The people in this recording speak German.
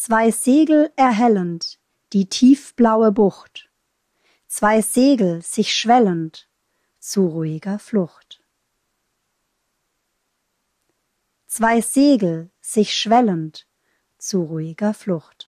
Zwei Segel erhellend, die tiefblaue Bucht, zwei Segel sich schwellend zu ruhiger Flucht. Zwei Segel sich schwellend zu ruhiger Flucht.